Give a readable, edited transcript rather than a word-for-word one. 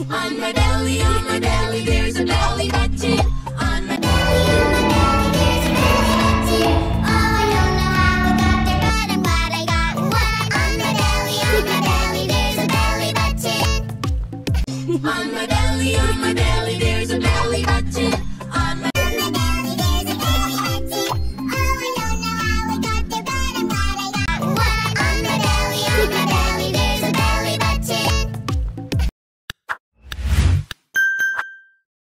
On my belly, there's a belly button. On my belly, there's a belly button. Oh, I don't know how I got there, but I'm glad I got one. On my belly, there's a belly button. On my belly, there's a belly button.